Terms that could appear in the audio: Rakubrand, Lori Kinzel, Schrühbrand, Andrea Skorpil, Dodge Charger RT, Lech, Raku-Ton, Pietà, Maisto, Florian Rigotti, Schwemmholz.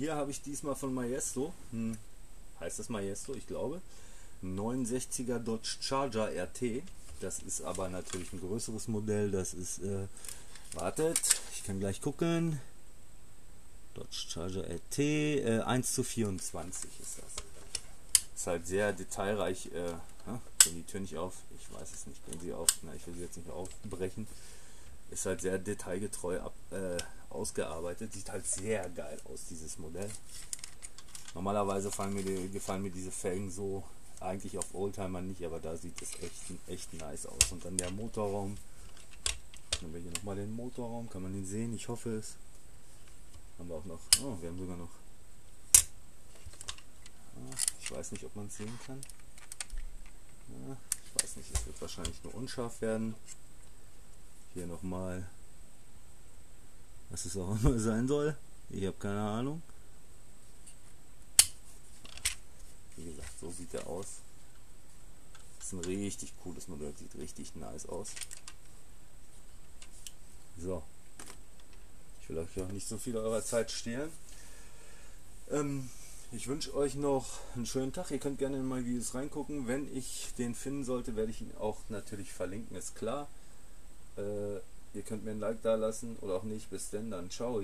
Hier habe ich diesmal von Maisto, heißt das Maisto, ich glaube, 69er Dodge Charger RT. Das ist aber natürlich ein größeres Modell. Das ist, wartet, ich kann gleich gucken. Dodge Charger RT 1:24 ist das. Ist halt sehr detailreich. Wenn die Tür nicht auf, ich weiß es nicht, wenn sie auf, na, ich will sie jetzt nicht aufbrechen. Ist halt sehr detailgetreu ausgearbeitet. Sieht halt sehr geil aus, dieses Modell. Normalerweise gefallen mir diese Felgen so eigentlich auf Oldtimer nicht, aber da sieht es echt nice aus. Und dann der Motorraum. Nehmen wir hier nochmal den Motorraum. Kann man den sehen? Ich hoffe es. Haben wir auch noch. Oh, wir haben sogar noch. Ich weiß nicht, ob man es sehen kann. Ja, ich weiß nicht, es wird wahrscheinlich nur unscharf werden. Hier nochmal, was es auch immer sein soll. Ich habe keine Ahnung. Wie gesagt, so sieht er aus. Das ist ein richtig cooles Modell, sieht richtig nice aus. So. Ich will euch auch nicht so viel eurer Zeit stehlen. Ich wünsche euch noch einen schönen Tag. Ihr könnt gerne in meine Videos reingucken. Wenn ich den finden sollte, werde ich ihn auch natürlich verlinken, ist klar. Ihr könnt mir ein Like da lassen oder auch nicht. Bis denn dann. Ciao.